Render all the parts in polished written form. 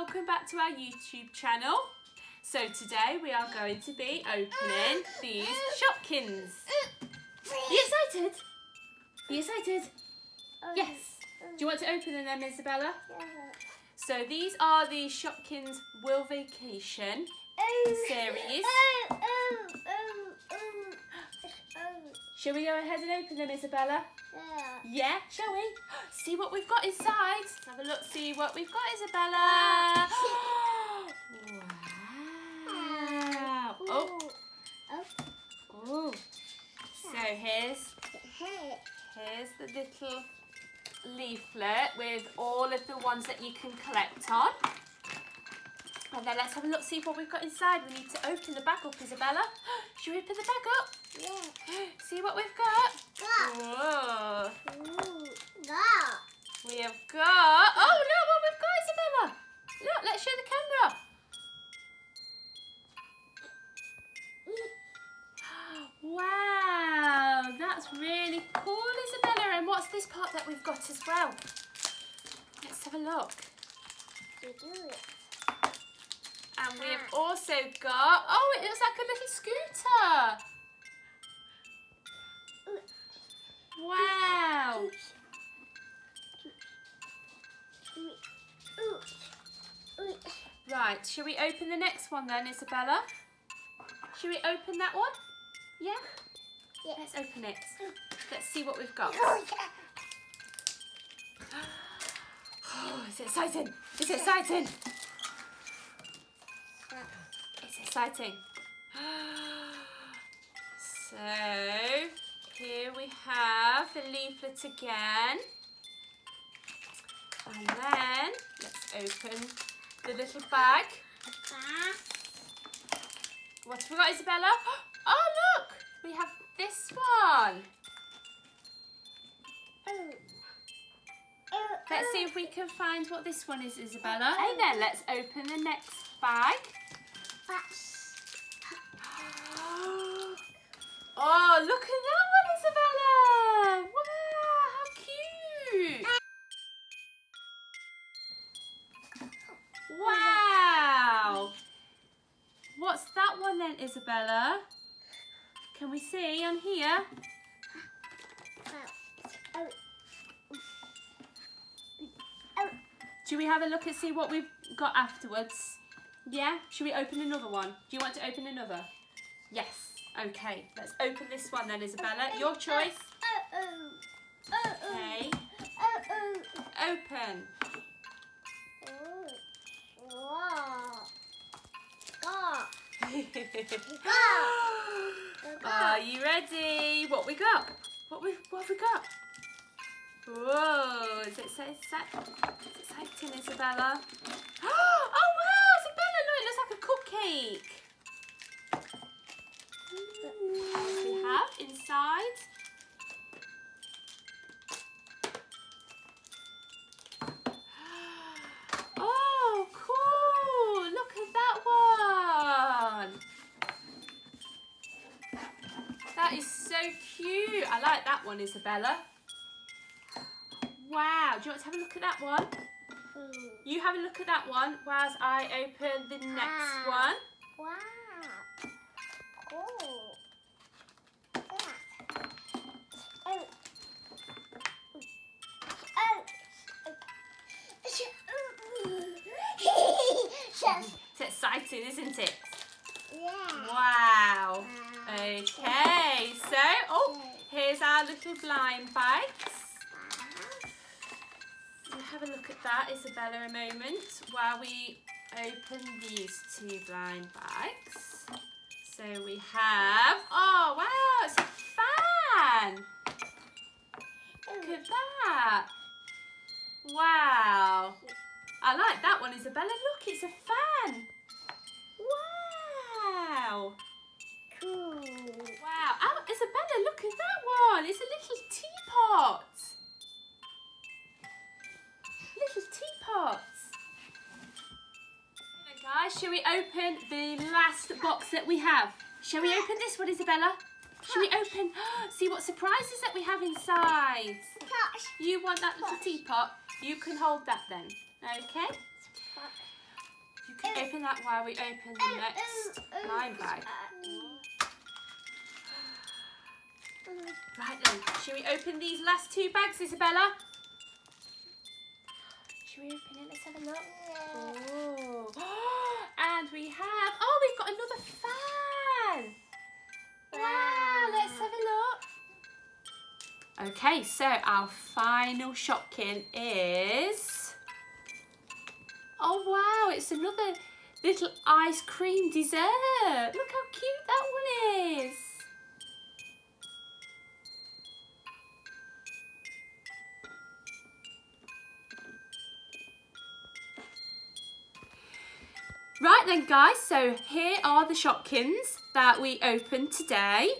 welcome back to our YouTube channel. So today we are going to be opening these Shopkins. Are you excited? Are you excited? Yes. Do you want to open them, Isabella? Yeah. So these are the Shopkins World Vacation series. Shall we go ahead and open them, Isabella? Yeah, shall we? See what we've got inside. Let's have a look, see what we've got, Isabella. Wow. Oh. So here's the little leaflet with all of the ones that you can collect on. And then let's have a look, see what we've got inside. We need to open the bag up, Isabella. Should we open the bag up? Yeah. See what we've got. Whoa. We have got... Oh, look what we've got, Isabella. Look, let's show the camera. Wow, that's really cool, Isabella. And what's this part that we've got as well? Let's have a look. And we have also got, oh, it looks like a little scooter. Wow. Right, shall we open the next one then, Isabella? Shall we open that one? Yeah? Yeah. Let's open it. Let's see what we've got. Oh, it's exciting. It's exciting. Exciting. So here we have the leaflet again, and then let's open the little bag. What have we got, Isabella? Oh look, we have this one. Let's see if we can find what this one is, Isabella. And then let's open the next bag. Oh, look at that one, Isabella! Wow, how cute! Wow! What's that one then, Isabella? Can we see on here? Should we have a look and see what we've got afterwards? Yeah? Should we open another one? Do you want to open another? Yes. Okay, let's open this one then, Isabella. Your choice. Okay. Open. Are you ready? What we got? What have we got? Whoa! Is it so exciting, Isabella? Oh wow, Isabella! Look, it looks like a cupcake. We have inside oh cool, look at that one, that is so cute. I like that one, Isabella. Wow, do you want to have a look at that one? You have a look at that one whilst I open the next one. Wow. Isn't it? Yeah. Wow. Okay, so here's our little blind bites. We'll have a look at that, Isabella, a moment while we open these two blind bites. So we have, oh wow, it's a fan. Look at that. Wow. I like that one, Isabella. Look, it's a fan. Wow! Cool! Wow! Oh, Isabella, look at that one! It's a little teapot! Little teapot! Anyway, guys, shall we open the last box that we have? Shall we open this one, Isabella? Shall we open? See what surprises that we have inside! You want that little teapot? You can hold that then, okay? You can open that while we open the next line bag. Right then, should we open these last two bags, Isabella? Should we open it? Let's have a look. Oh, and we have, we've got another fan. Wow, let's have a look. Okay, so our final Shopkin is, it's another little ice cream dessert. Look how cute that one is. Right then guys, so here are the Shopkins that we opened today.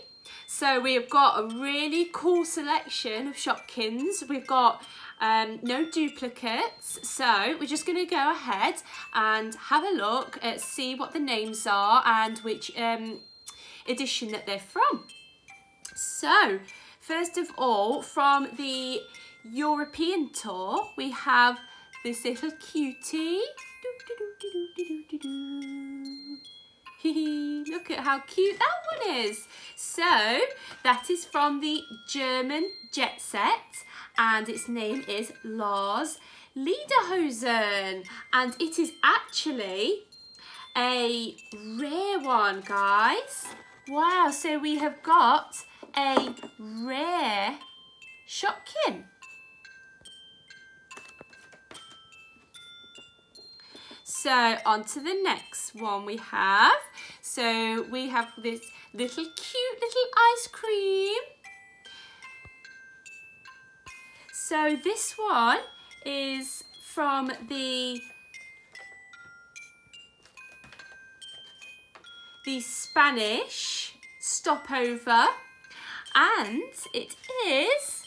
So we've got a really cool selection of Shopkins. We've got no duplicates. So we're just gonna go ahead and have a look at see what the names are and which edition that they're from. So first of all, from the European tour, we have this little cutie. Look at how cute that one is. So that is from the German jet set and its name is Lars Liederhosen, and it is actually a rare one, guys. Wow, so we have got a rare Shopkin. So on to the next one we have. So we have this little cute little ice cream. So this one is from the Spanish stopover, and it is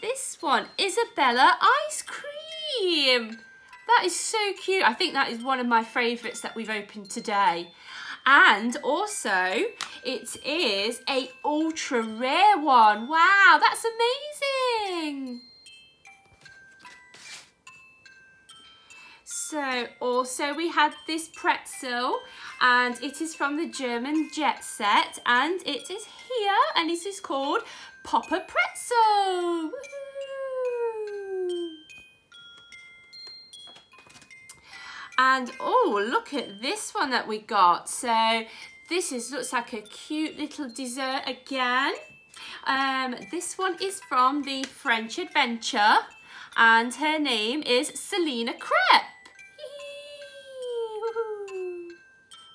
this one, Isabella ice cream. That is so cute. I think that is one of my favourites that we've opened today. And also, it is a ultra rare one. Wow, that's amazing. So also we had this pretzel, and it is from the German jet set, and it is here, and it is called Popper Pretzel. Woohoo! And oh, look at this one that we got. So this looks like a cute little dessert again. This one is from the French Adventure and her name is Selena Cripp.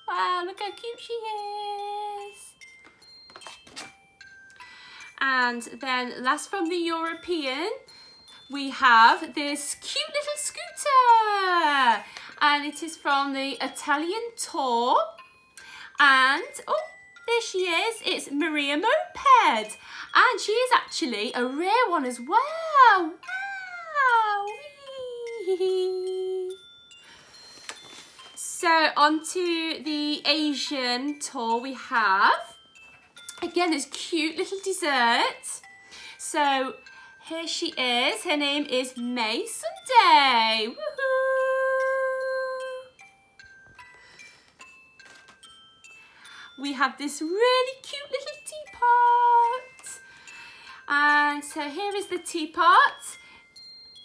Wow, look how cute she is. And then last from the European, we have this cute little scooter. And it is from the Italian tour. And, oh, there she is. It's Maria Moped. And she is actually a rare one as well. Wow. Wee. So on to the Asian tour we have. Again, this cute little dessert. So here she is. Her name is Mae Sunday. Woohoo. We have this really cute little teapot. And so here is the teapot.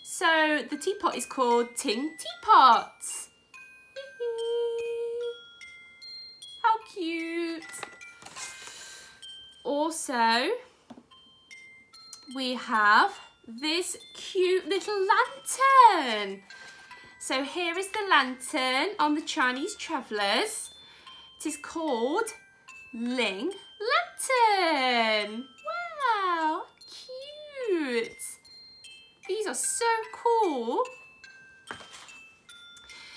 So the teapot is called Ting Teapot. How cute. Also, we have this cute little lantern. So here is the lantern on the Chinese Travellers. It is called Ling Latin. Wow, cute. These are so cool.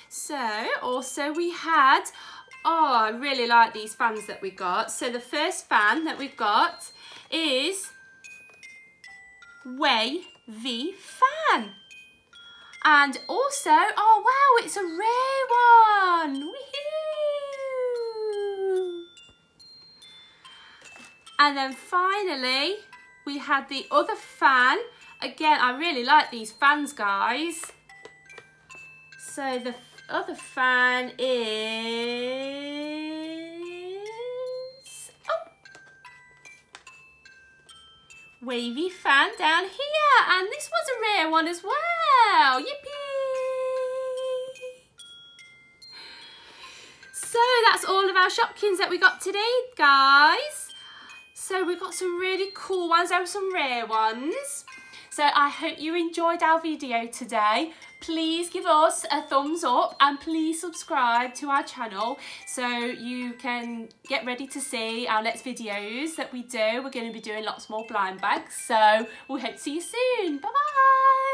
So also we had, I really like these fans that we got. So the first fan that we've got is Wavy Fan. And also, it's a rare one. And then finally, we had the other fan. Again, I really like these fans, guys. So the other fan is Wavy Fan down here, and this was a rare one as well. Yippee! So that's all of our Shopkins that we got today, guys. So we've got some really cool ones and some rare ones. So I hope you enjoyed our video today. Please give us a thumbs up and please subscribe to our channel so you can get ready to see our next videos that we do. We're going to be doing lots more blind bags, so we hope to see you soon. Bye bye.